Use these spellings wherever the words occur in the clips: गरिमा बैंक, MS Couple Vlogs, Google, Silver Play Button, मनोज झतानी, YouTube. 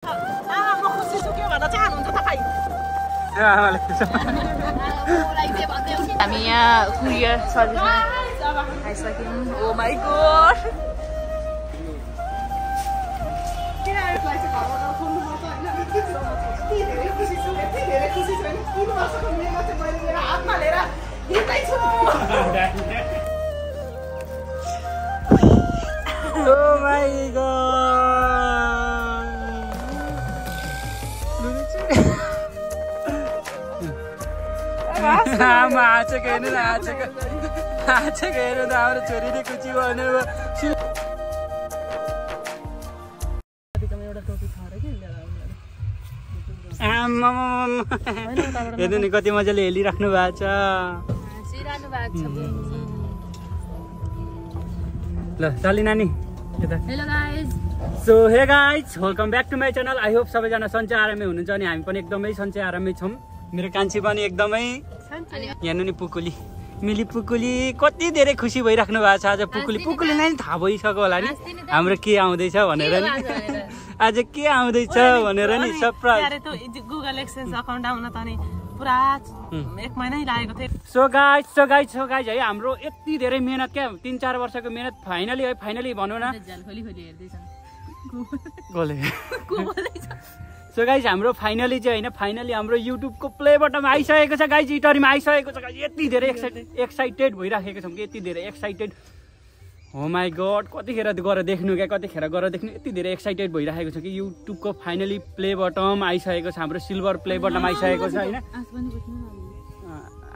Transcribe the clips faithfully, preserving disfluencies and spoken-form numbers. Oh my god! Oh my god! I'm not going to get it. I'm not going to get it. I'm not going to get it. I'm not going to get it. I'm not going to get it. I'm not going to get मेरो कान्छी पनि एकदमै यहाँ नि पुकुली मिली पुकुली कति धेरै खुसी भइराख्नु भएको छ आज पुकुली पुकुली नै थाहा भइसक्यो होला नि हाम्रो के आउँदैछ भनेर नि आज के आउँदैछ भनेर नि सरप्राइज यार त्यो Google एक्सचेन्ज अकाउन्ट आउन त नि पुरा एक महिनै लागेको थियो so guys so guys so guys है हाम्रो यति धेरै मेहनत के तीन चार वर्षको मेहनत फाइनली है फाइनली भन्नु न खोली खोली हेर्दैछ गोले को बोल्दैछ So guys, हाम्रो फाइनली चाहिँ हैन फाइनली हाम्रो YouTube को प्ले बटन आइसकेको छ गाइस इटरीमा आइसकेको छ गाइस यति धेरै एक्साइटेड एक्साइटेड भइराखेको छम के यति धेरै एक्साइटेड ओ माय गॉड कतिखेर गरे देख्नु के कतिखेर गरे देख्नु यति धेरै एक्साइटेड भइराखेको छ कि YouTube को फाइनली प्ले बटन आइसकेको छ हाम्रो सिल्भर प्ले बटन आइसकेको छ हैन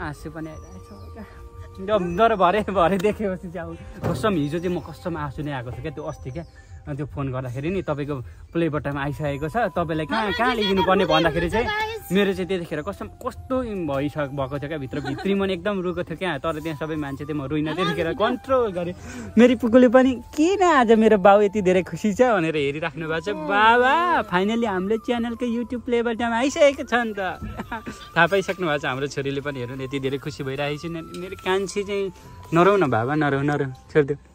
आस पनि आइरहेछ डर भरे भरे देखेपछि चाहिँ कसम हिजो चाहिँ म कसम आसु नै आएको थियो के त्यो अस्ति के अनि त्यो फोन गर्दाखेरि नि तपाईको प्ले बटनमा आइसकेको छ तपाईलाई कहाँ कहाँ लिदिनु पर्ने भन्दाखेरि चाहिँ मेरो चाहिँ त्यतिखेर कसम कस्तो भइसक भएको थियो के भित्र भित्री मन एकदम रुको थियो के तर त्यहाँ सबै मान्छे चाहिँ म रुइन त्यतिखेर कन्ट्रोल गरे मेरो पुकुले पनि किन आज मेरो बाउ यति धेरै खुसी छ भनेर हेरिराख्नु भएको छ बाबा फाइनली हाम्रो च्यानलको YouTube प्ले बटनमा आइसकेको छ नि त थाहा पाइसक्नु भएको छ हाम्रो छोरीले पनि हेर्नु यति धेरै खुसी भइरहेछ नि मेरो कान्छी चाहिँ नरौ न बाबा नरौ नरौ छोड्दियो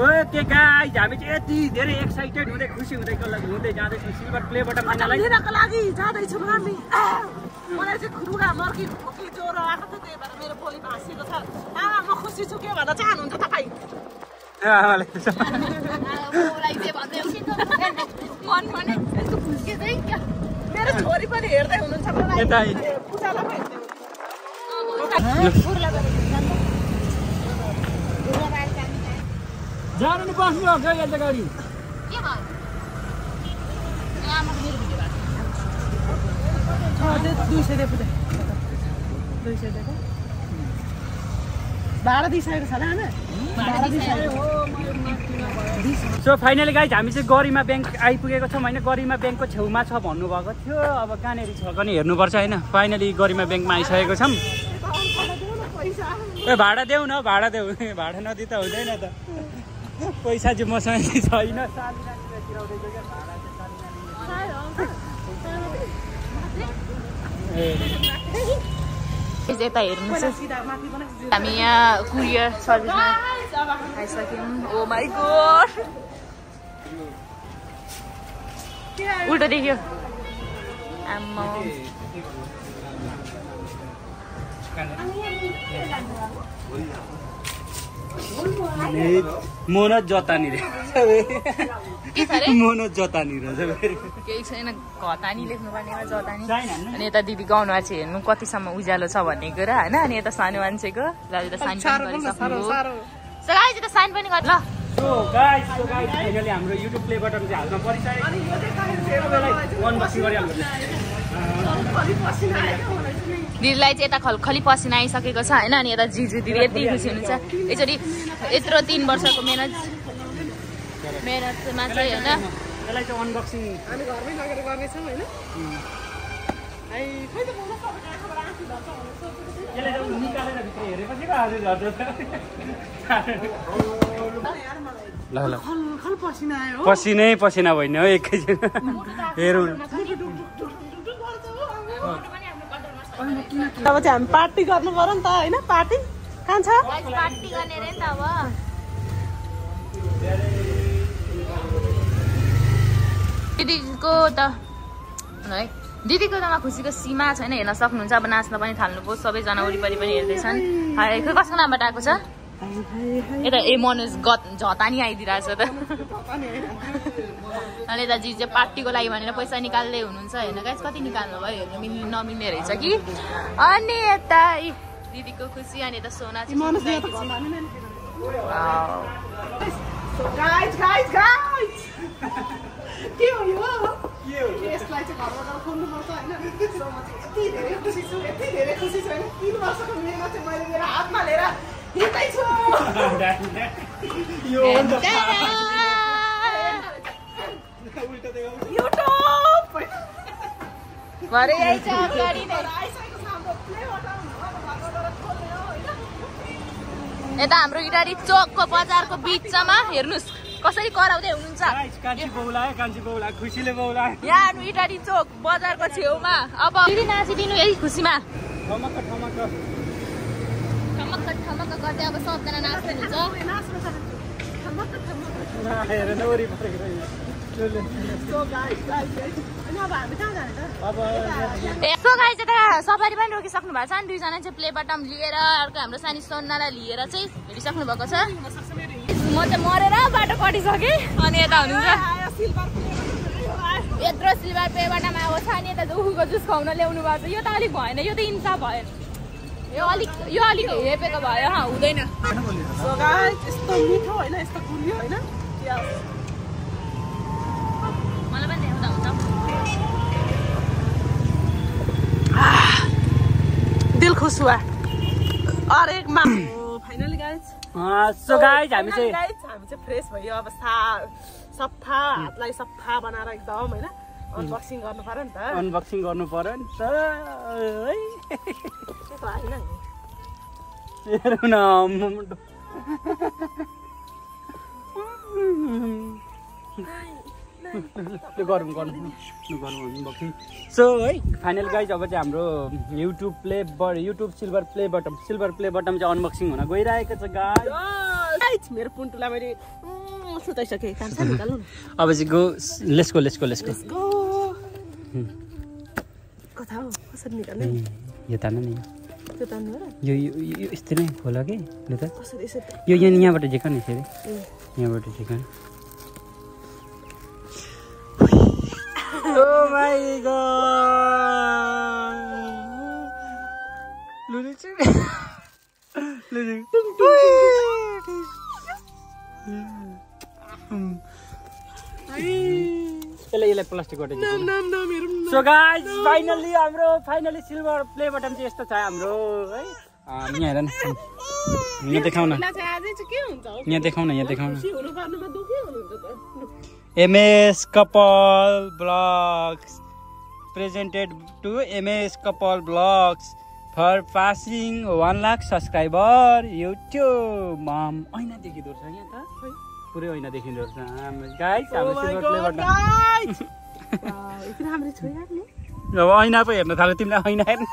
ओके गाइस हामी चाहिँ यति धेरै एक्साइटेड हुँदै खुसी हुँदै गल्ला हुँदै जादै छु सिल्भर प्ले बटन मान्नलाई लिनको लागि जादै छु हामी मलाई चाहिँ खुरुगा मर्की खोकी ज्वरो आएको थियो त्यही भएर मेरो बोली भासिएको छ आमा म खुसी छु के भन्न चाहनुहुन्छ तपाई आमाले मलाई चाहिँ भन्दै मन भने यसको खुसी चाहिँ के मेरो छोरी पनि हेर्दै हुनुहुन्छ मलाई यता पुजाला पनि हेर्दै जानु नि बस्नु हो गयो यता गाडी के भयो आमा मेरो भिडियो बात छ त्यो दुई सय दे पुदै दुई सय देको बाह्र दिइसकेको छ हैन बाह्र दिइसकेको हो म सो फाइनली गाइस हामी चाहिँ गरिमा बैंक आइपुगेको छौं हैन गरिमा बैंकको छेउमा छ भन्नु भएको थियो अब कानेरी छ कने हेर्नु पर्छ हैन फाइनली गरिमा बैंकमा आइसकेको छम ए भाडा देऊ न भाडा देऊ भाडा नदी त हुँदैन त पैसा चाहिँ मसँग छैन यता हेर्नुहोस् हामी यहाँ कुरियर सर्भिसमा आइसक्यौँ ओ माई गॉड उल्टो देख्यो आम्मा मोनज जतानी रे के छ रे मोनज जतानी रे केही छैन घतानी लेख्नु भनेमा जतानी अनि यता दिदी गाउनुवा चाहिँ हेर्नु कति सम्म उज्यालो छ भन्ने कुरा हैन अनि यता सानो मान्छेको लाजु त साइन पनि गरिसक्नु सो गाइस यता साइन पनि गर् ल so guys so guys finally हाम्रो YouTube प्ले बटन चाहिँ हाल्न परिसक्यो अनि यो चाहिँ फेरि अन बसी गरिहाल्नु अनि पसिना आएको होला दिदीलाई चाहिँ यता खलखली पसिना आइसकेको छ हैन अनि यता जिजु दिदी यति खुसी हुनुहुन्छ यसरी यत्रो तीन वर्षको मेहनत मेहनतमा चाहिँ हैन त्यसलाई चाहिँ अनबक्सिङ हामी घरमै लगेर गर्ने छौ हैन पसिनै पसिना भइन हो एकैछिन हेरौँ अब चाहिँ हामी पार्टी गर्नु पर्यो नि त हैन पार्टी कान्छ पार्टी गर्ने रे नि त अब दिदीको त है दिदीको नमा खुसीको सीमा छैन हेर्न सक्नुहुन्छ अब नाच्न पनि थाल्नु भयो सबै जना वरिपरि पनि हेर्दै छन् हाय के कसको नामबाट आएको छ एता ए मनोज झतानी आइदिराछ त अनि त जी चाहिँ पार्टीको लागि भनेर पैसा निकाल्दै हुनुहुन्छ हैन गाइस कति निकाल्नु भयो हेर्नु मिल्नु नमिल्ने रहेछ कि अनि एता दिदीको खुसी अनि त सोना चाहिँ मनोज दिदी त भन्नु न wow so guys guys guys के हो यो यो यसलाई चाहिँ घरमा खोल्नु पर्छ हैन सो म चाहिँ यति धेरै खुसी छु यति धेरै खुसी छु हैन तीन वर्षको मेहनत चाहिँ मैले मेरो हातमा लिएर Yo, YouTube. What are you doing? It's a military talk of Bazarco beats a man here. Cosy call out the Unsa. Can't you bowl? I can't bowl. I could see the bowl. Yeah, we did it talk. Bazarco Tioma. About it in as it in Kusima. Come on, come on, come on. खमक गर्दै अब सबजना नाच्दै हुन्छ खमक खमक हेर न worry परे चलो so guys guys अनि अब हामी कहाँ जाने त अब सो गाइस यता सफारी पनि रोकि सक्नु भएको छ अनि दुई जना चाहिँ प्ले बटम लिएर अर्को हाम्रो सानी सोनालाई लिएर चाहिँ हिडिसक्नु भएको छ म त मरेर बाटो कटिसके अनि यता हुनुहुन्छ सिल्भर यत्रो सिल्भर प्ले बटम आएको छ नि यता दुखुको जुस खुवाउन ल्याउनु भएको छ यो त अलिक भएन यो त इन्साफ भएन यो अलिक यो अलिक हेपेको भयो हा हुँदैन सो गाइस यस्तो मिठो हैन यस्तो गुलियो हैन मलाई पनि देख्दा हुन्छ दिल खुश हुआ अरे एकमा फाइनली गाइस सो गाइस हामी चाहिँ हामी चाहिँ फ्रेश भयो अब सफा हातलाई सफा बनाएर एकदम हैन अनबक्सिङ गर्नु पर्यो नि त अनबक्सिङ गर्नु पर्यो नि त है के भएन हेरौ न मुन्डो त्यो गरौँ गरौँ गरौँ अनबक्सिङ सो है फाइनल गाइज अब चाहिँ हाम्रो YouTube play YouTube silver play button silver play button चाहिँ अनबक्सिङ हुन गइरहेको छ गाइज मेरो पुन्टुलाई मैले सुताइसके कान्छ निकाल्नु अब चाहिँ go let's go let's go let's go कता हो कसरी निकाल्ने यो तान्नु नि त्यो तान्नु र यो यो यस्तै नै खोला के ल त कसरी यसरी यो यहाँ यहाँबाट झिकन नि फेरि यहाँबाट झिकन ओ माय गॉड लुलु छ लुलु टुङ टुङ चले यसलाई प्लास्टिक गटे नाम नाम नाम हेरौँ सो गाइस फाइनली हाम्रो फाइनली सिल्भर प्ले बटन चाहिँ यस्तो छ हाम्रो है यहाँ हेर न यहाँ देखाउ न यहाँ देखाउ न यहाँ देखाउ न MS couple vlogs presented to MS couple vlogs for passing one lakh subscriber YouTube मम हैन देखिदो छ यहाँ त पुरै हैन देखिन्दो छ गाइस हाम्रो सिल्भर प्ले बटन गाइस यति राम्रो छ यार नि अब ऐना पो हेर्न थाल्यो तिमीलाई ऐना हेर्न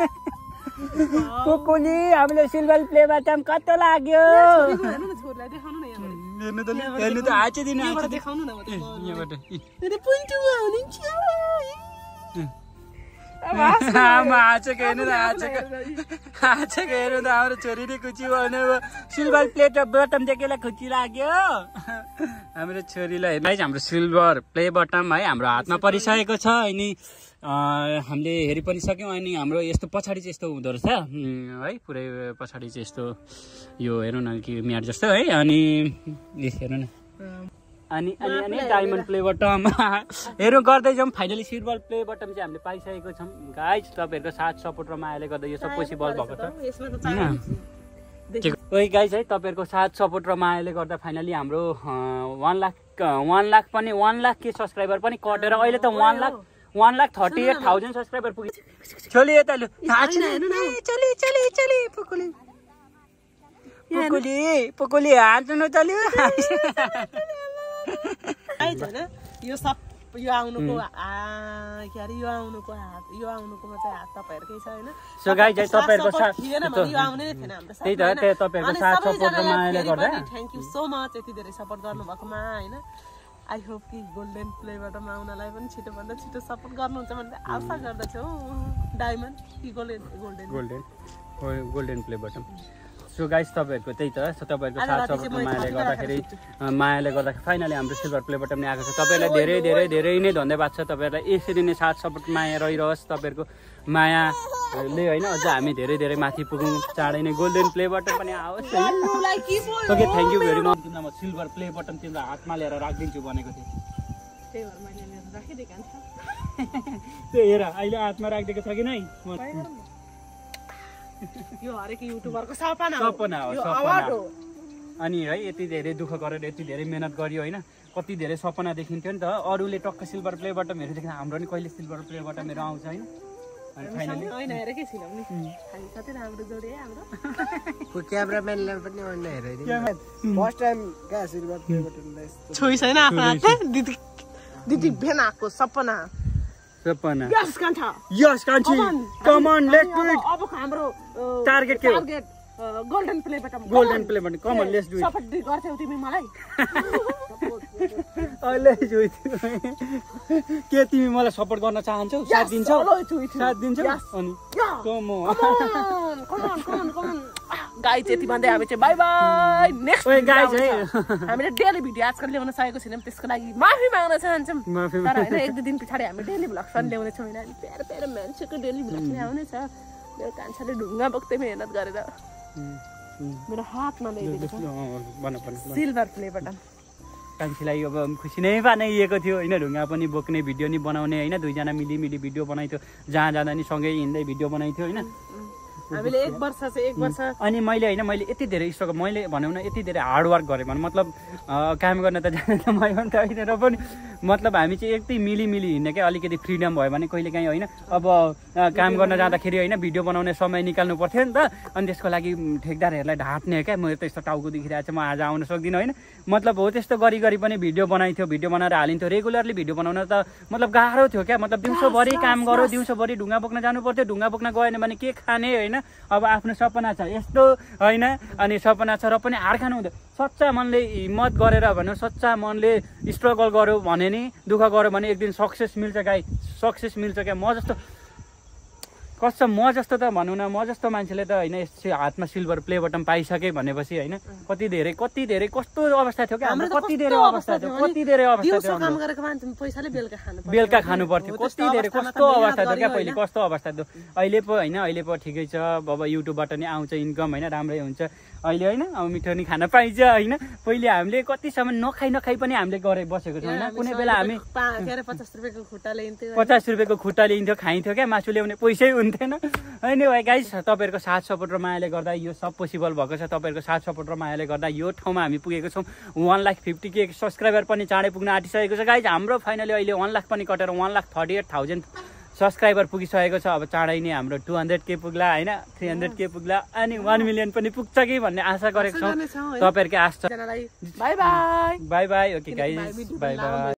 कोकोले हामीले सिल्भर प्ले बटन कस्तो लाग्यो हेर्न न छोरीलाई देखाउनु न यहाँ हेर्न त हेर्न त आछे दिन आछे देखाउनु न यहाँबाट मेरो पुन्टु आउने छ अब आमा आछे के हेर्न त आछे आछे के हेर्न त हाम्रो छोरीले खुसी भने सिल्भर प्ले बटन देखेला खुसी लाग्यो हाम्रो छोरीलाई गाइस हाम्रो सिल्भर प्ले बटम है हाम्रो हातमा परिसकेको छ अनि हामीले हेरि पनि सक्यौं अनि हाम्रो यस्तो पछाडी चाहिँ यस्तो हुँदो रहेछ है पुरै पछाडी चाहिँ यस्तो यो हेरौँ न कि म्याट जस्तो है अनि हेरौँ न अनि अनि अनि डायमन्ड प्ले बटम हेरौँ गर्दै जाउँ फाइनली सिल्भर प्ले बटम चाहिँ हामीले पाइसकेको छौं गाइस तपाईहरुको साथ सपोर्ट र मायाले गर्दा यो सब पोसिबल भएको छ ओइ गाइस है तपाईहरुको साथ सपोर्ट र मायाले गर्दा फाइनली हाम्रो वन लाख वन लाख पनि वन लाख के सब्सक्राइबर पनि कटेर अहिले त वन lakh one lakh thirty eight thousand subscriber पुगी चलिए तालु नाच ना चलिए चलिए चलिए पुकुली पुकुली पुकुली आज ना तालु आज ना यो सब यो आउनु को आ यार यो आउनु को यो आउनु को मत हात तपाईहरुकै छ हैन सो गाइस जै तपाईहरुको साथ थिएन भने यो आउने थिएन हाम्रो साथ त्यही त तपाईहरुको साथ सपोर्ट गर्नुले गर्दा थ्यांक यू सो मच यति धेरै सपोर्ट गर्नु भएकोमा हैन I hope कि गोल्डन प्लेबाट आउनलाई पनि छिटो भन्दा छिटो सपोर्ट गर्नुहुन्छ भन्ने आशा गर्दछु डायमन्ड कि golden golden golden golden play button so guys तपाईहरुको त्यही त सो तपाईहरुको साथ सपोर्ट मायाले गर्दाखेरि मायाले गर्दा फाइनली हाम्रो सिल्भर प्ले बटन पनि आएको छ तपाईहरुलाई धेरै धेरै धेरै नै धन्यवाद छ तपाईहरुलाई यसरी नै साथ सपोर्ट माया रहिरहोस् तपाईहरुको माया ले हैन अझ हामी धेरै धेरै माथि पुगौं चाँडै नै गोल्डन प्ले बटन पनि आओस् okay thank you very much तिम्रो म सिल्भर प्ले बटन तिम्रो हातमा लिएर राखदिन्छु भनेको थिए त्यही भएर मैले लिएर राखिदिएको नि त त्यो हेर अहिले हातमा राखिदिएको छ कि नै यो हरेक युट्युबरको सपना हो सपना हो अवार्ड हो अनि है यति धेरै दुःख गरेर यति धेरै मेहनत गरियो हैन कति धेरै सपना देखिन्थ्यो नि त अरूले टक्क सिल्भर प्ले बटन हेरे देखिन हाम्रो नि कहिले सिल्भर प्ले बटन हेरे आउँछ हैन golden play button golden play button come on let's do it support गर्थ्यौ तिमी मलाई अहिले जोइ के तिमी मलाई सपोर्ट गर्न चाहन्छौ साथ दिन्छौ साथ दिन्छौ अनि come on come on come on come on guys यति भन्दै हामी चाहिँ बाइ बाइ नेक्स्ट ओइ गाइस है हामीले डेली भिडियो आजकल ल्याउन सकेको छैनौं त्यसको लागि माफी माग्न चाहन्छौं माफी तर हैन एक दुई दिन पछाडी हामी डेली भ्लग पनि ल्याउने छौं हैन प्यारा प्यारा मान्छेको डेली भ्लग ल्याउने छ मेरो कान्छाले ढुङ्गा बक्दै मेहनत गरेर मेरो हातमा ल्याइदिएको छ सिल्भर प्ले बटन कान्छीलाई अब खुसी नै बनाइएको थियो हैन ढुङ्गा पनि बोक्ने भिडियो नि बनाउने हैन दुई जना मिली मिली भिडियो बनाइथ्यो जहाँ जाँदा नि सँगै हिँड्दै भिडियो बनाइथ्यो हैन हामीले एक वर्ष चाहिँ एक वर्ष अनि मैले हैन मैले यति धेरै स्ट्रगल मैले भन्नु न यति धेरै हार्ड वर्क गरे भने मतलब काम गर्न त जाने त मैले त हैन र पनि मतलब हामी चाहिँ एकदमै मिली मिली हिँड्ने के अलिकति फ्रीडम भयो भने कहिले काहीँ हैन अब काम गर्न जाँदाखेरि हैन भिडियो बनाउने समय निकाल्नु पर्थ्यो नि त अनि त्यसको लागि ठेकदारहरुलाई ढाट्ने के म त यस्तो टाउको देखिरहेछ म आज आउन सक्दिन हैन मतलब हो त्यस्तो गरी गरी पनि भिडियो बनाइथ्यो भिडियो बनाएर हालिन्थ्यो रेगुलरली भिडियो बनाउन त मतलब गाह्रो थियो के मतलब दिउँसोभरि काम गरो दिउँसोभरि ढुङ्गा बोक्न जानु पर्थ्यो ढुङ्गा बोक्न गएन भने के खाने हैन अब आफ्नो सपना छ यस्तो हैन अनि सपना छ र पनि हार खानु हुँदैन सच्चा मनले हिम्मत गरेर भन्नु सच्चा मनले स्ट्रगल गर्यो भने नि दुःख गर्यो भने एक दिन सक्सेस मिल्छ गाइस सक्सेस मिल्छ क्या म जस्तो कस म जस्तो त भन्नु न म जस्तो मान्छेले त हैन यसो हातमा सिल्भर प्ले बटन पाइसके भनेपछि हैन कति धेरै कति धेरै कस्तो अवस्था थियो के हाम्रो कति धेरै अवस्था थियो कति धेरै अवस्था थियो काम गरेको मान्छे पैसाले बेलका खानु पर्थ्यो बेलका खानु पर्थ्यो कति धेरै कस्तो अवस्था थियो के पहिले कस्तो अवस्था थियो अहिले पो हैन अहिले पो ठिकै छ अब युट्युबबाट नि आउँछ इन्कम हैन राम्रै हुन्छ अहिले हैन अब मिठो नि खान पाइन्छ हैन पहिले हामीले कतिसम्म नखाइ नखाइ पनि हामीले गरे बसेको छ हैन कुनै बेला हामी पचास रुपैयाँको खुट्टा ल्याइन्थ्यो पचास रुपैयाँको खुट्टा ल्याइन्थ्यो खाइन्थ्यो के मासु ल्याउने पैसै हुन्थेन हैन भाइ गाइस तपाईहरुको साथ सपोर्ट र मायाले गर्दा यो सब पोसिबल भएको छ तपाईहरुको साथ सपोर्ट र मायाले गर्दा यो ठाउँमा हामी पुगेको छौं एक लाख पचास के सब्स्क्राइबर पनि चाँडै पुग्न आँटिसकेको छ गाइस हाम्रो फाइनली अहिले एक लाख पनि कटेर एक लाख अडतीस हजार सब्स्क्राइबर पुगिसकेको छ अब चाँडै नै हाम्रो दुई सय के पुग्ला हैन तीन सय के पुग्ला अनि एक मिलियन पनि पुग्छ कि भन्ने आशा गरेको छौं तपाईहरुको आशा छ bye bye bye bye okay guys bye by